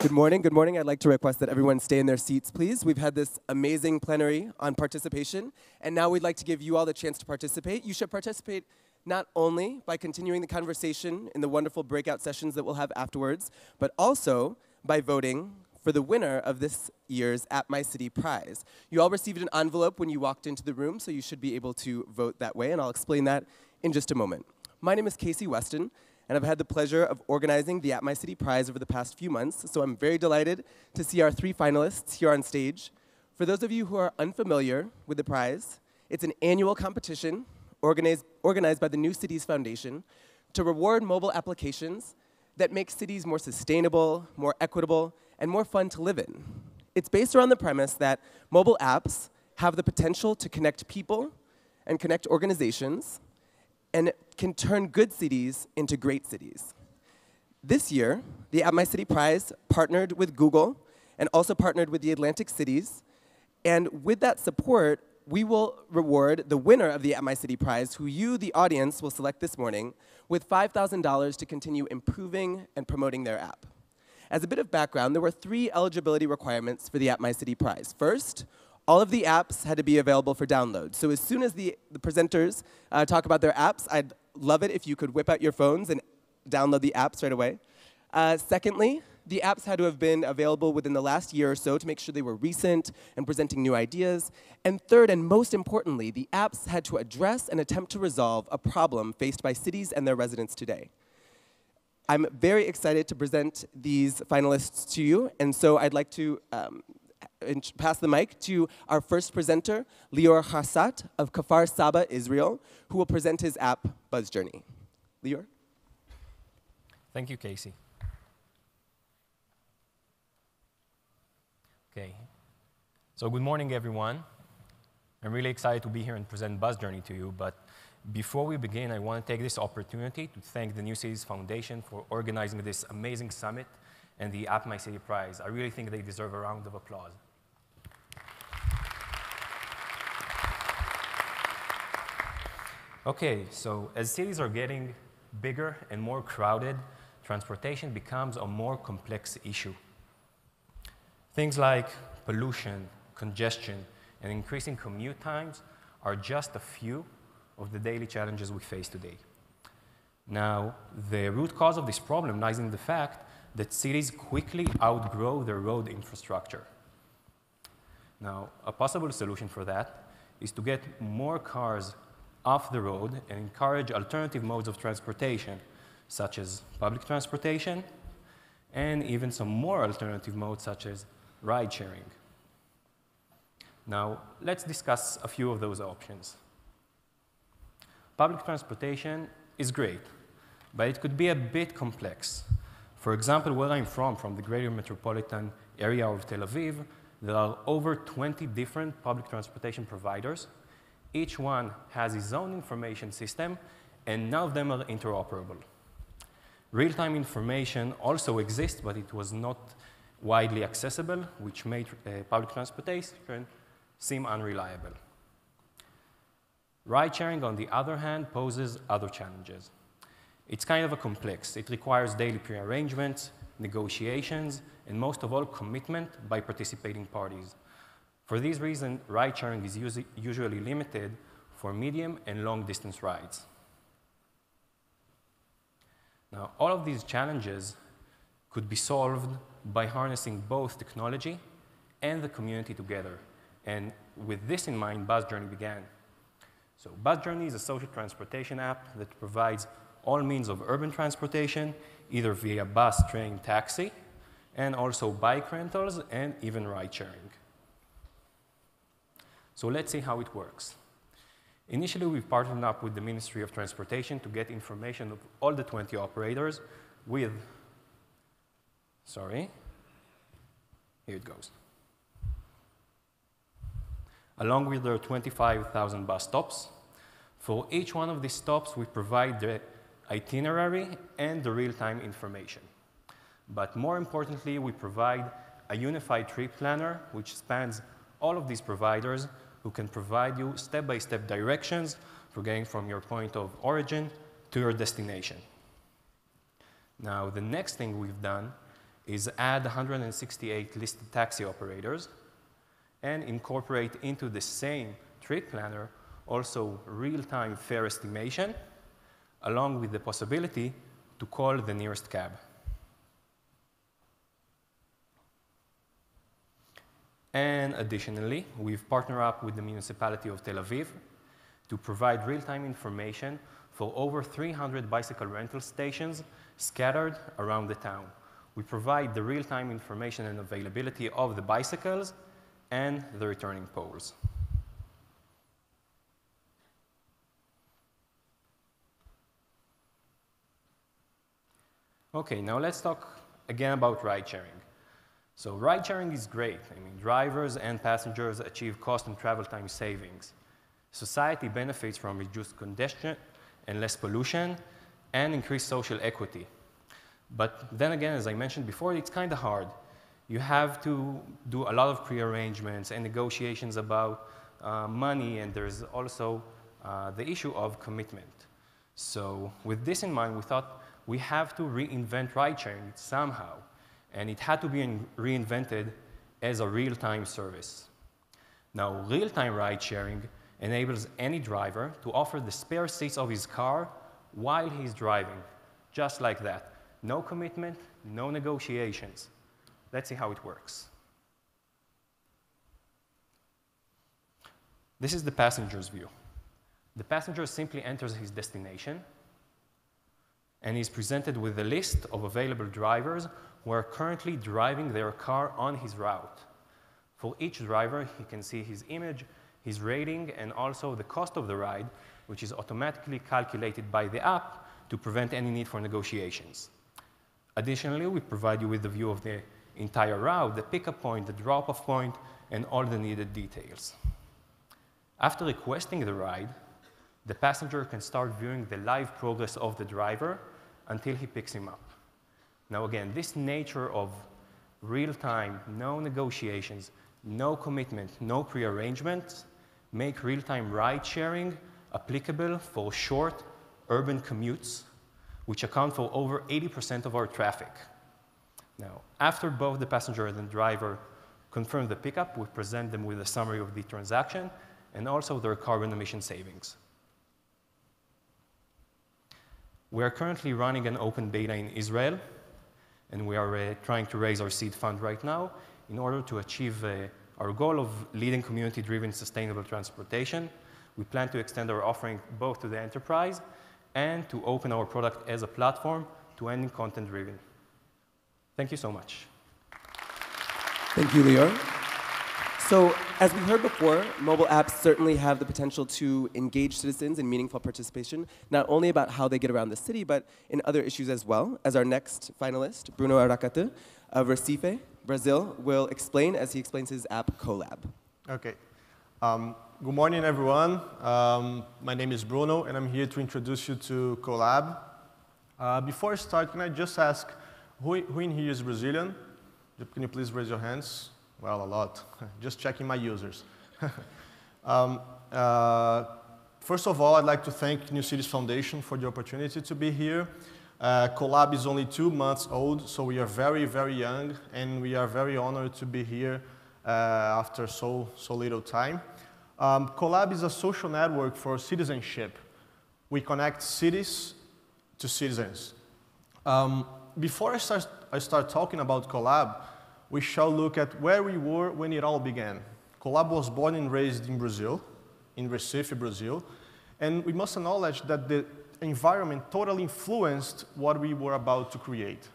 Good morning, good morning. I'd like to request that everyone stay in their seats, please. We've had this amazing plenary on participation, and now we'd like to give you all the chance to participate. You should participate not only by continuing the conversation in the wonderful breakout sessions that we'll have afterwards, but also by voting for the winner of this year's AppMyCity prize. You all received an envelope when you walked into the room, so you should be able to vote that way, and I'll explain that in just a moment. My name is Casey Weston, and I've had the pleasure of organizing the AppMyCity prize over the past few months, so I'm very delighted to see our three finalists here on stage. For those of you who are unfamiliar with the prize, it's an annual competition organized by the New Cities Foundation to reward mobile applications that make cities more sustainable, more equitable, and more fun to live in. It's based around the premise that mobile apps have the potential to connect people and connect organizations, and can turn good cities into great cities. This year, the AppMyCity Prize partnered with Google and also partnered with the Atlantic Cities, and with that support, we will reward the winner of the AppMyCity Prize, who you, the audience, will select this morning, with $5,000 to continue improving and promoting their app. As a bit of background, there were three eligibility requirements for the AppMyCity Prize. First, all of the apps had to be available for download. So as soon as the presenters talk about their apps, I'd love it if you could whip out your phones and download the apps right away. Secondly, the apps had to have been available within the last year or so to make sure they were recent and presenting new ideas. And third, and most importantly, the apps had to address and attempt to resolve a problem faced by cities and their residents today. I'm very excited to present these finalists to you, and so I'd like to pass the mic to our first presenter, Lior Hassat of Kafar Saba, Israel, who will present his app, BuzzJourney. Lior? Thank you, Casey. Okay, so good morning, everyone. I'm really excited to be here and present BuzzJourney to you, but before we begin, I want to take this opportunity to thank the New Cities Foundation for organizing this amazing summit and the AppMyCity Prize. I really think they deserve a round of applause. Okay, so as cities are getting bigger and more crowded, transportation becomes a more complex issue. Things like pollution, congestion, and increasing commute times are just a few of the daily challenges we face today. Now, the root cause of this problem lies in the fact that cities quickly outgrow their road infrastructure. Now, a possible solution for that is to get more cars off the road and encourage alternative modes of transportation, such as public transportation, and even some more alternative modes, such as ride-sharing. Now, let's discuss a few of those options. Public transportation is great, but it could be a bit complex. For example, where I'm from the greater metropolitan area of Tel Aviv, there are over 20 different public transportation providers. Each one has its own information system, and none of them are interoperable. Real-time information also exists, but it was not widely accessible, which made public transportation seem unreliable. Ride-sharing, on the other hand, poses other challenges. It's kind of a complex. It requires daily pre-arrangements, negotiations, and most of all, commitment by participating parties. For these reasons, ride-sharing is usually limited for medium and long-distance rides. Now, all of these challenges could be solved by harnessing both technology and the community together. And with this in mind, BuzzJourney began. So BuzzJourney is a social transportation app that provides all means of urban transportation, either via bus, train, taxi, and also bike rentals, and even ride-sharing. So let's see how it works. Initially, we've partnered up with the Ministry of Transportation to get information of all the 20 operators with, sorry, here it goes, along with their 25,000 bus stops. For each one of these stops, we provide the itinerary and the real-time information. But more importantly, we provide a unified trip planner, which spans all of these providers, who can provide you step-by-step directions for getting from your point of origin to your destination. Now, the next thing we've done is add 168 listed taxi operators and incorporate into the same trip planner also real-time fare estimation, along with the possibility to call the nearest cab. And additionally, we've partnered up with the municipality of Tel Aviv to provide real-time information for over 300 bicycle rental stations scattered around the town. We provide the real-time information and availability of the bicycles and the returning poles. Okay, now let's talk again about ride-sharing. So ride-sharing is great. I mean, drivers and passengers achieve cost and travel time savings. Society benefits from reduced congestion and less pollution and increased social equity. But then again, as I mentioned before, it's kind of hard. You have to do a lot of pre-arrangements and negotiations about money, and there's also the issue of commitment. So with this in mind, we thought, we have to reinvent ride-sharing somehow, and it had to be reinvented as a real-time service. Now, real-time ride-sharing enables any driver to offer the spare seats of his car while he's driving, just like that. No commitment, no negotiations. Let's see how it works. This is the passenger's view. The passenger simply enters his destination, and he's presented with a list of available drivers who are currently driving their car on his route. For each driver, he can see his image, his rating, and also the cost of the ride, which is automatically calculated by the app to prevent any need for negotiations. Additionally, we provide you with the view of the entire route, the pickup point, the drop-off point, and all the needed details. After requesting the ride, the passenger can start viewing the live progress of the driver until he picks him up. Now again, this nature of real-time, no negotiations, no commitment, no pre-arrangements, make real-time ride-sharing applicable for short urban commutes, which account for over 80% of our traffic. Now, after both the passenger and the driver confirm the pickup, we present them with a summary of the transaction and also their carbon emission savings. We are currently running an open beta in Israel, and we are trying to raise our seed fund right now in order to achieve our goal of leading community-driven sustainable transportation. We plan to extend our offering both to the enterprise and to open our product as a platform to any content-driven. Thank you so much. Thank you, Lior. So, as we heard before, mobile apps certainly have the potential to engage citizens in meaningful participation, not only about how they get around the city, but in other issues as well, as our next finalist, Bruno Aracatu of Recife, Brazil, will explain as he explains his app, CoLab. Okay. Good morning, everyone. My name is Bruno, and I'm here to introduce you to CoLab. Before I start, can I just ask, who in here is Brazilian? Can you please raise your hands? Well, a lot. Just checking my users. First of all, I'd like to thank New Cities Foundation for the opportunity to be here. CoLab is only 2 months old, so we are very, very young, and we are very honored to be here after so little time. CoLab is a social network for citizenship. We connect cities to citizens. Before I start talking about CoLab, we shall look at where we were when it all began. CoLab was born and raised in Brazil, in Recife, Brazil, and we must acknowledge that the environment totally influenced what we were about to create.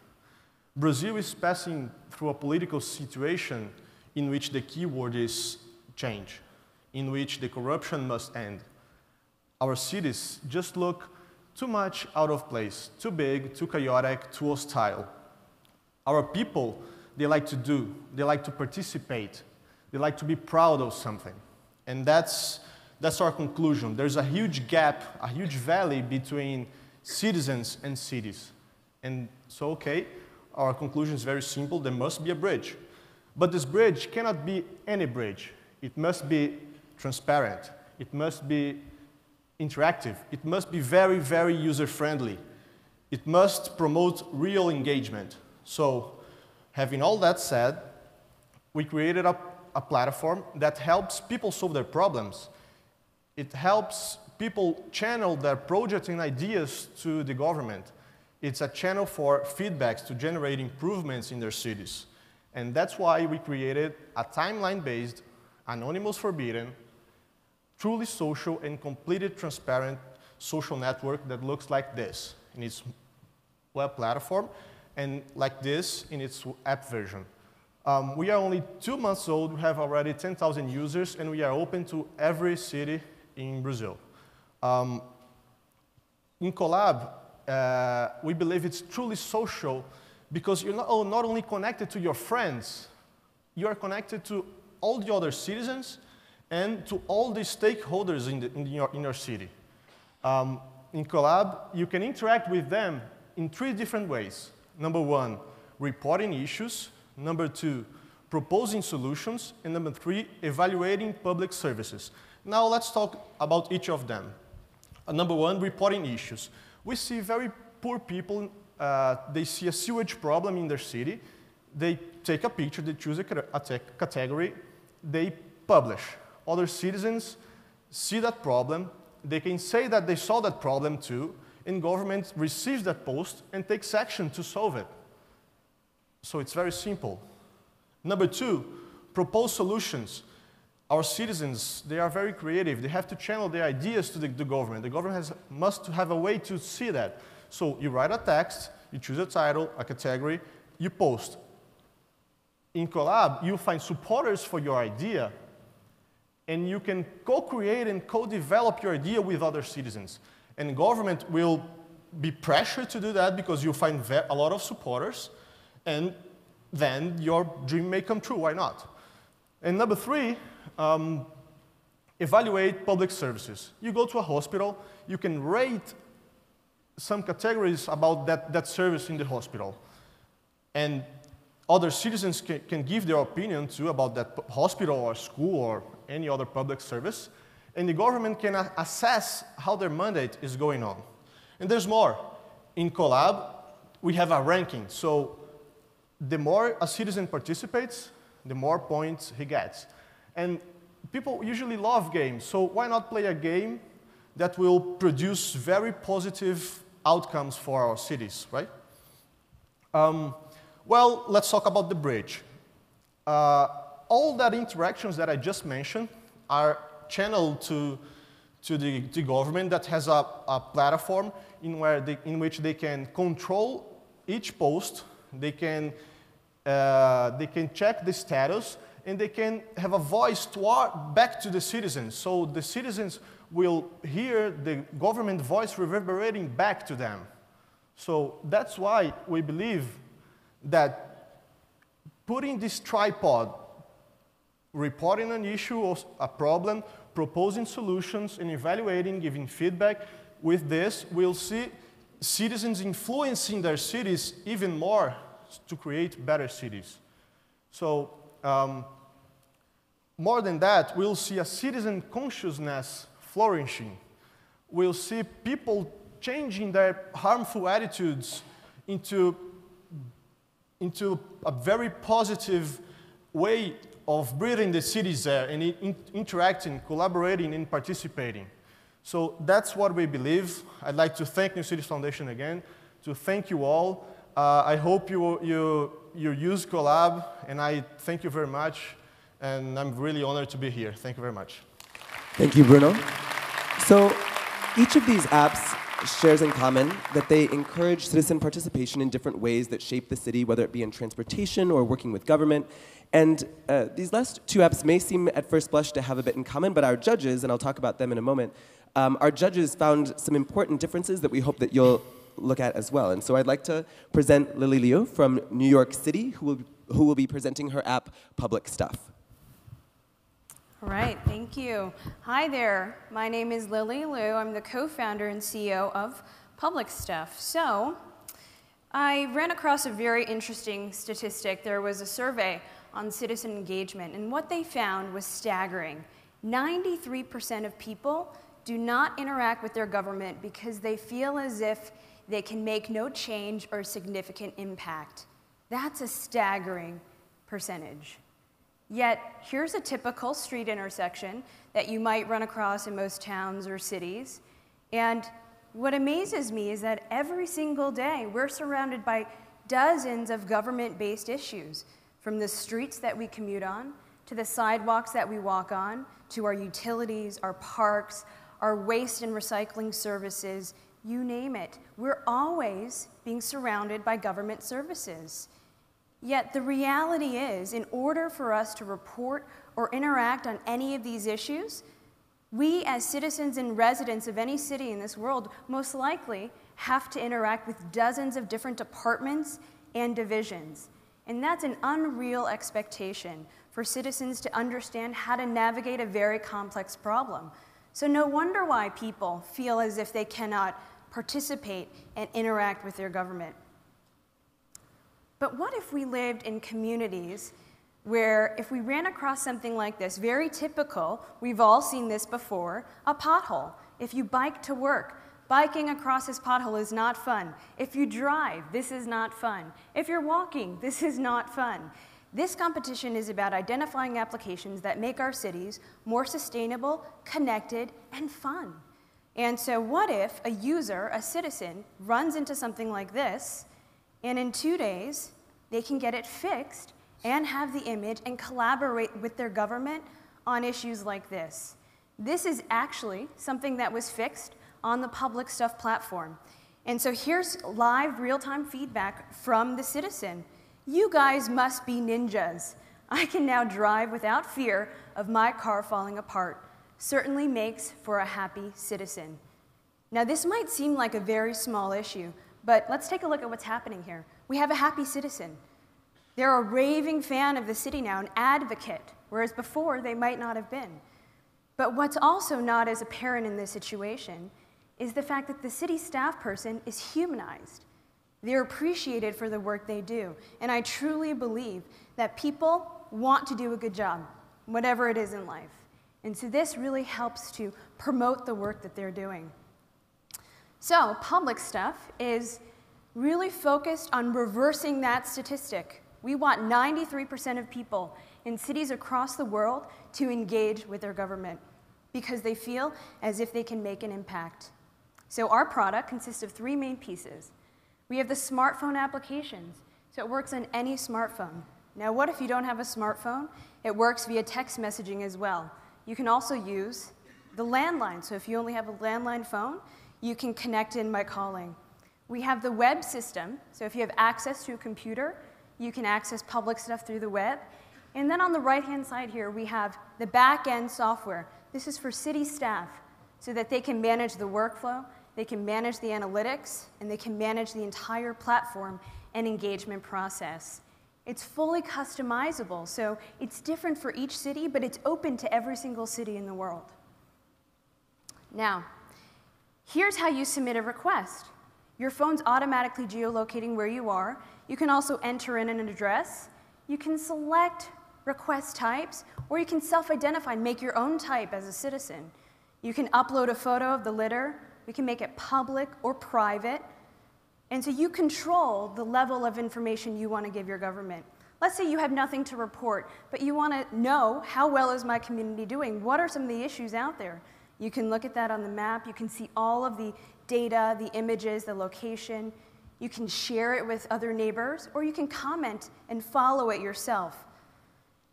Brazil is passing through a political situation in which the key word is change, in which the corruption must end. Our cities just look too much out of place, too big, too chaotic, too hostile. Our people, they like to do, they like to participate, they like to be proud of something. And that's our conclusion. There's a huge gap, a huge valley between citizens and cities. And so, okay, our conclusion is very simple, there must be a bridge. But this bridge cannot be any bridge. It must be transparent, it must be interactive, it must be very, very user-friendly. It must promote real engagement. So, Having all that said, we created a platform that helps people solve their problems. It helps people channel their projects and ideas to the government. It's a channel for feedbacks to generate improvements in their cities. And that's why we created a timeline-based, anonymous forbidden, truly social and completely transparent social network that looks like this in its web platform and like this in its app version. We are only 2 months old, we have already 10,000 users, and we are open to every city in Brazil. In CoLab, we believe it's truly social because you're not only connected to your friends, you are connected to all the other citizens and to all the stakeholders in your city. In CoLab, you can interact with them in 3 different ways. Number 1, reporting issues. Number 2, proposing solutions. And number 3, evaluating public services. Now let's talk about each of them. Number 1, reporting issues. We see very poor people, they see a sewage problem in their city, they take a picture, they choose a category, they publish. Other citizens see that problem, they can say that they saw that problem too, and government receives that post and takes action to solve it. So it's very simple. Number 2, propose solutions. Our citizens, they are very creative. They have to channel their ideas to the government. The government must have a way to see that. So you write a text, you choose a title, a category, you post. In CoLab, you find supporters for your idea, and you can co-create and co-develop your idea with other citizens. And government will be pressured to do that because you find a lot of supporters, and then your dream may come true, why not? And number 3, evaluate public services. You go to a hospital, you can rate some categories about that service in the hospital. And other citizens can give their opinion too about that hospital or school or any other public service. And the government can assess how their mandate is going on. And there's more. In CoLab, we have a ranking. So the more a citizen participates, the more points he gets. And people usually love games, so why not play a game that will produce very positive outcomes for our cities, right? Well, let's talk about the bridge. All that interactions that I just mentioned are channeled to the government that has a platform in which they can control each post, they can check the status, and they can have a voice back to the citizens. So the citizens will hear the government voice reverberating back to them. So that's why we believe that putting this tripod, reporting an issue or a problem, proposing solutions, and evaluating, giving feedback, with this we'll see citizens influencing their cities even more to create better cities. So more than that, we'll see a citizen consciousness flourishing. We'll see people changing their harmful attitudes into a very positive way of breathing the cities there and interacting, collaborating, and participating. So that's what we believe. I'd like to thank New Cities Foundation again, to thank you all. I hope you use CoLab, and I thank you very much, and I'm really honored to be here. Thank you very much. Thank you, Bruno. So each of these apps shares in common that they encourage citizen participation in different ways that shape the city, whether it be in transportation or working with government. And these last 2 apps may seem at first blush to have a bit in common, but our judges, and I'll talk about them in a moment, our judges found some important differences that we hope that you'll look at as well. And so I'd like to present Lily Liu from New York City, who will be presenting her app, Public Stuff. All right, thank you. Hi there, my name is Lily Liu. I'm the co-founder and CEO of Public Stuff. So I ran across a very interesting statistic. There was a survey on citizen engagement, and what they found was staggering. 93% of people do not interact with their government because they feel as if they can make no change or significant impact. That's a staggering percentage. Yet, here's a typical street intersection that you might run across in most towns or cities. And what amazes me is that every single day, we're surrounded by dozens of government-based issues, from the streets that we commute on, to the sidewalks that we walk on, to our utilities, our parks, our waste and recycling services, you name it. We're always being surrounded by government services. Yet the reality is, in order for us to report or interact on any of these issues, we as citizens and residents of any city in this world most likely have to interact with dozens of different departments and divisions. And that's an unreal expectation for citizens to understand how to navigate a very complex problem. So no wonder why people feel as if they cannot participate and interact with their government. But what if we lived in communities where if we ran across something like this, very typical, we've all seen this before, a pothole. If you bike to work, biking across this pothole is not fun. If you drive, this is not fun. If you're walking, this is not fun. This competition is about identifying applications that make our cities more sustainable, connected, and fun. And so what if a user, a citizen, runs into something like this, and in 2 days, they can get it fixed and have the image and collaborate with their government on issues like this? This is actually something that was fixed on the Public Stuff platform. And so here's live, real-time feedback from the citizen. You guys must be ninjas. I can now drive without fear of my car falling apart. Certainly makes for a happy citizen. Now, this might seem like a very small issue, but let's take a look at what's happening here. We have a happy citizen. They're a raving fan of the city now, an advocate, whereas before they might not have been. But what's also not as apparent in this situation is the fact that the city staff person is humanized. They're appreciated for the work they do. And I truly believe that people want to do a good job, whatever it is in life. And so this really helps to promote the work that they're doing. So Public Stuff is really focused on reversing that statistic. We want 93% of people in cities across the world to engage with their government because they feel as if they can make an impact. So our product consists of three main pieces. We have the smartphone applications, so it works on any smartphone. Now, what if you don't have a smartphone? It works via text messaging as well. You can also use the landline, so if you only have a landline phone, you can connect in by calling. We have the web system, so if you have access to a computer, you can access Public Stuff through the web. And then on the right-hand side here, we have the back-end software. This is for city staff, so that they can manage the workflow, they can manage the analytics, and they can manage the entire platform and engagement process. It's fully customizable, so it's different for each city, but it's open to every single city in the world. Now, here's how you submit a request. Your phone's automatically geolocating where you are. You can also enter in an address. You can select request types, or you can self-identify and make your own type as a citizen. You can upload a photo of the litter. We can make it public or private. And so you control the level of information you want to give your government. Let's say you have nothing to report, but you want to know, how well is my community doing? What are some of the issues out there? You can look at that on the map. You can see all of the data, the images, the location. You can share it with other neighbors, or you can comment and follow it yourself.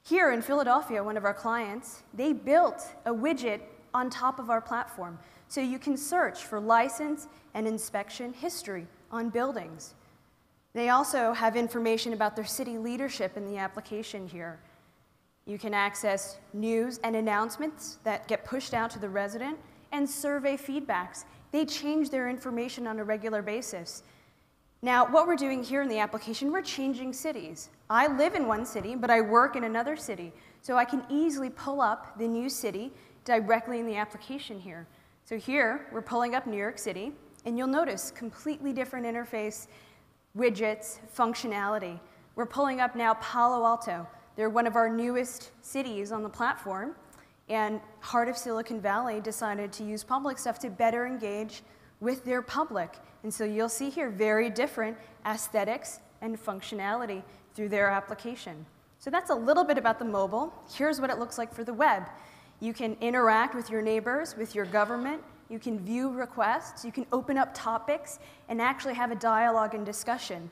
Here in Philadelphia, one of our clients, they built a widget on top of our platform. So you can search for license and inspection history on buildings. They also have information about their city leadership in the application here. You can access news and announcements that get pushed out to the resident and survey feedbacks. They change their information on a regular basis. Now, what we're doing here in the application, we're changing cities. I live in one city, but I work in another city. So I can easily pull up the new city directly in the application here. So here, we're pulling up New York City, and you'll notice completely different interface, widgets, functionality. We're pulling up now Palo Alto. They're one of our newest cities on the platform, and Heart of Silicon Valley decided to use Public Stuff to better engage with their public. And so you'll see here very different aesthetics and functionality through their application. So that's a little bit about the mobile. Here's what it looks like for the web. You can interact with your neighbors, with your government. You can view requests. You can open up topics and actually have a dialogue and discussion.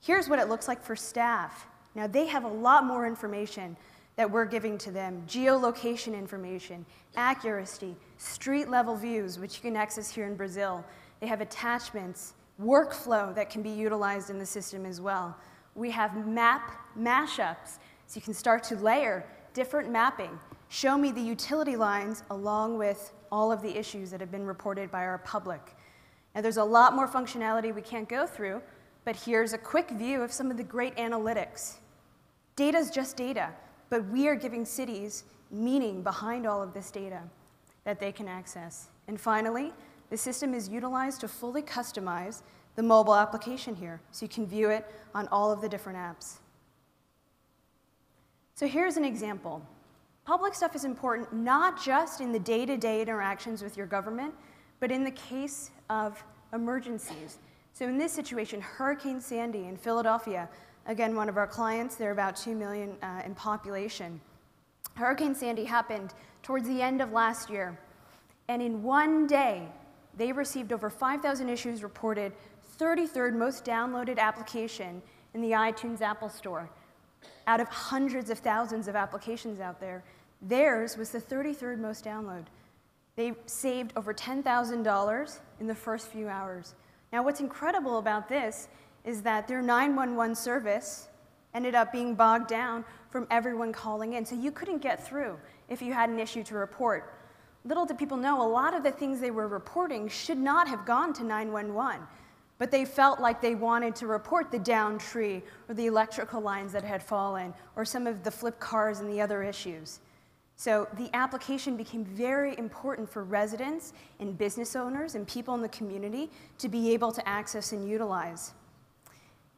Here's what it looks like for staff. Now, they have a lot more information that we're giving to them. Geolocation information, accuracy, street-level views, which you can access here in Brazil. They have attachments, workflow that can be utilized in the system as well. We have map mashups, so you can start to layer different mapping. Show me the utility lines along with all of the issues that have been reported by our public. Now, there's a lot more functionality we can't go through, but here's a quick view of some of the great analytics. Data's just data, but we are giving cities meaning behind all of this data that they can access. And finally, the system is utilized to fully customize the mobile application here, so you can view it on all of the different apps. So here's an example. Public Stuff is important not just in the day-to-day interactions with your government, but in the case of emergencies. So in this situation, Hurricane Sandy in Philadelphia, again, one of our clients, they're about 2 million in population. Hurricane Sandy happened towards the end of last year, and in one day, they received over 5,000 issues reported, 33rd most downloaded application in the iTunes Apple Store. Out of hundreds of thousands of applications out there, theirs was the 33rd most download. They saved over $10,000 in the first few hours. Now, what's incredible about this is that their 911 service ended up being bogged down from everyone calling in. So you couldn't get through if you had an issue to report. Little did people know, a lot of the things they were reporting should not have gone to 911, but they felt like they wanted to report the downed tree or the electrical lines that had fallen or some of the flipped cars and the other issues. So the application became very important for residents and business owners and people in the community to be able to access and utilize.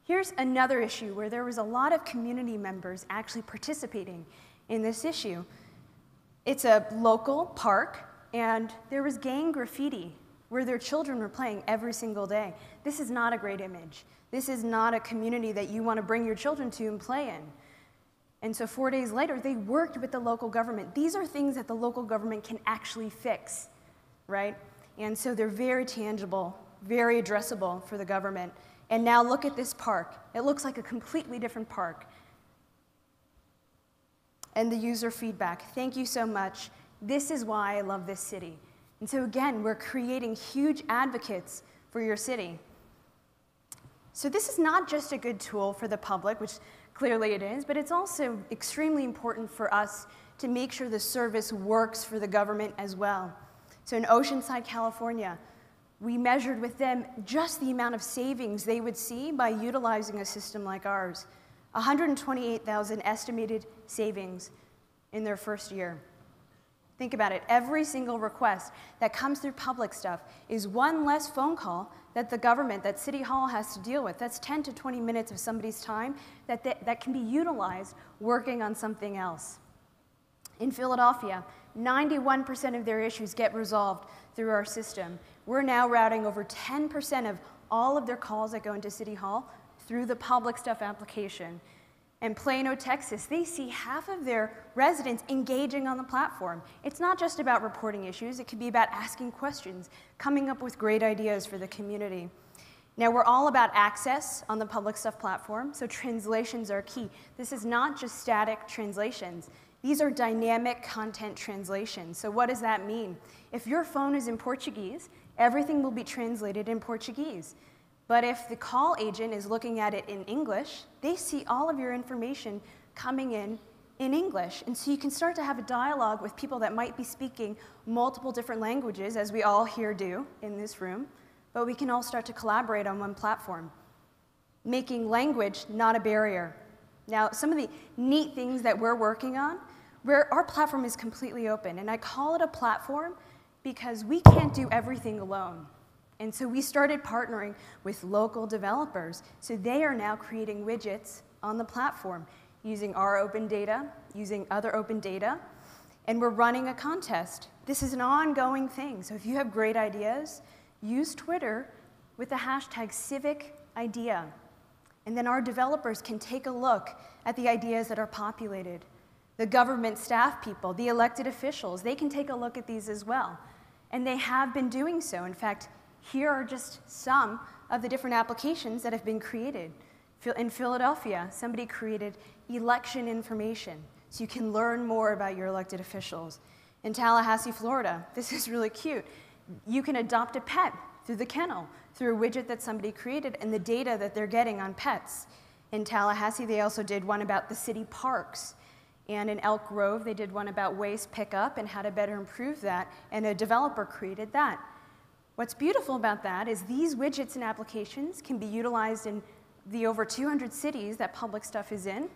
Here's another issue where there was a lot of community members actually participating in this issue. It's a local park, and there was gang graffiti where their children were playing every single day. This is not a great image. This is not a community that you want to bring your children to and play in. And so 4 days later, they worked with the local government. These are things that the local government can actually fix, right? And so they're very tangible, very addressable for the government. And now look at this park. It looks like a completely different park. And the user feedback. Thank you so much. This is why I love this city. And so again, we're creating huge advocates for your city. So this is not just a good tool for the public, which clearly it is, but it's also extremely important for us to make sure the service works for the government as well. So in Oceanside, California, we measured with them just the amount of savings they would see by utilizing a system like ours. 128,000 estimated savings in their first year. Think about it. Every single request that comes through Public Stuff is one less phone call that the government, that City Hall has to deal with. That's 10 to 20 minutes of somebody's time that can be utilized working on something else. In Philadelphia, 91% of their issues get resolved through our system. We're now routing over 10% of all of their calls that go into City Hall through the Public Stuff application. In Plano, Texas, they see half of their residents engaging on the platform. It's not just about reporting issues. It could be about asking questions, coming up with great ideas for the community. Now, we're all about access on the Public Stuff platform, so translations are key. This is not just static translations. These are dynamic content translations. So what does that mean? If your phone is in Portuguese, everything will be translated in Portuguese. But if the call agent is looking at it in English, they see all of your information coming in English. And so you can start to have a dialogue with people that might be speaking multiple different languages, as we all here do in this room. But we can all start to collaborate on one platform, making language not a barrier. Now, some of the neat things that we're working on, where our platform is completely open. And I call it a platform because we can't do everything alone. And so we started partnering with local developers. So they are now creating widgets on the platform using our open data, using other open data. And we're running a contest. This is an ongoing thing. So if you have great ideas, use Twitter with the hashtag #CivicIdea. And then our developers can take a look at the ideas that are populated. The government staff people, the elected officials, they can take a look at these as well. And they have been doing so. In fact, here are just some of the different applications that have been created. In Philadelphia, somebody created election information, so you can learn more about your elected officials. In Tallahassee, Florida, this is really cute. You can adopt a pet through the kennel, through a widget that somebody created, and the data that they're getting on pets. In Tallahassee, they also did one about the city parks. And in Elk Grove, they did one about waste pickup and how to better improve that, and a developer created that. What's beautiful about that is these widgets and applications can be utilized in the over 200 cities that Public Stuff is in.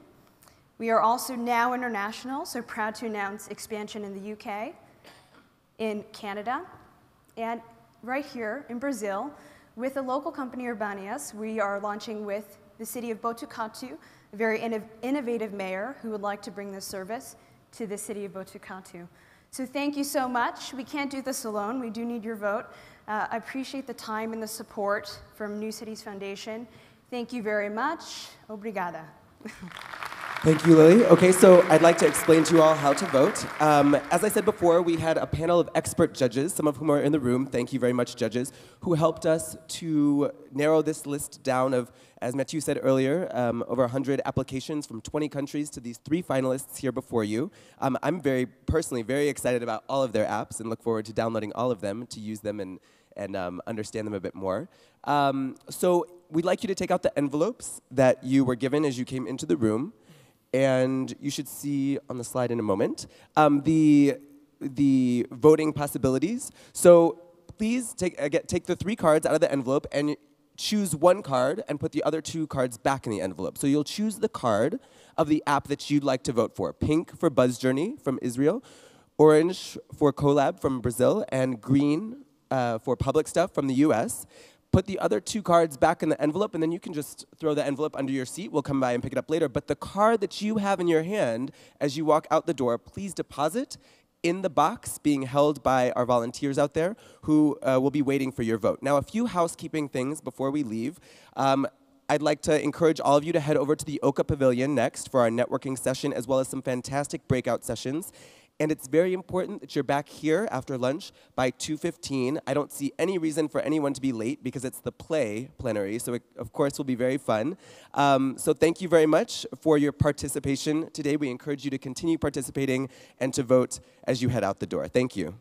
We are also now international, so proud to announce expansion in the UK, in Canada, and right here in Brazil. With a local company, Urbanius, we are launching with the city of Botucatu, a very innovative mayor who would like to bring this service to the city of Botucatu. So thank you so much. We can't do this alone. We do need your vote. I appreciate the time and the support from New Cities Foundation. Thank you very much. Obrigada. Thank you, Lily. Okay, so I'd like to explain to you all how to vote. As I said before, we had a panel of expert judges, some of whom are in the room. Thank you very much, judges, who helped us to narrow this list down of, as Mathieu said earlier, over 100 applications from 20 countries to these 3 finalists here before you. I'm personally very excited about all of their apps and look forward to downloading all of them to use them and understand them a bit more. So we'd like you to take out the envelopes that you were given as you came into the room. And you should see on the slide in a moment the voting possibilities. So please take the 3 cards out of the envelope and choose one card and put the other 2 cards back in the envelope. So you'll choose the card of the app that you'd like to vote for. Pink for BuzzJourney from Israel, orange for CoLab from Brazil, and green for Public Stuff from the US. Put the other 2 cards back in the envelope, and then you can just throw the envelope under your seat. We'll come by and pick it up later. But the card that you have in your hand as you walk out the door, please deposit in the box being held by our volunteers out there who will be waiting for your vote. Now, a few housekeeping things before we leave. I'd like to encourage all of you to head over to the Oka Pavilion next for our networking session, as well as some fantastic breakout sessions. And it's very important that you're back here after lunch by 2:15. I don't see any reason for anyone to be late because it's the play plenary, so it, of course, will be very fun. So thank you very much for your participation today. We encourage you to continue participating and to vote as you head out the door. Thank you.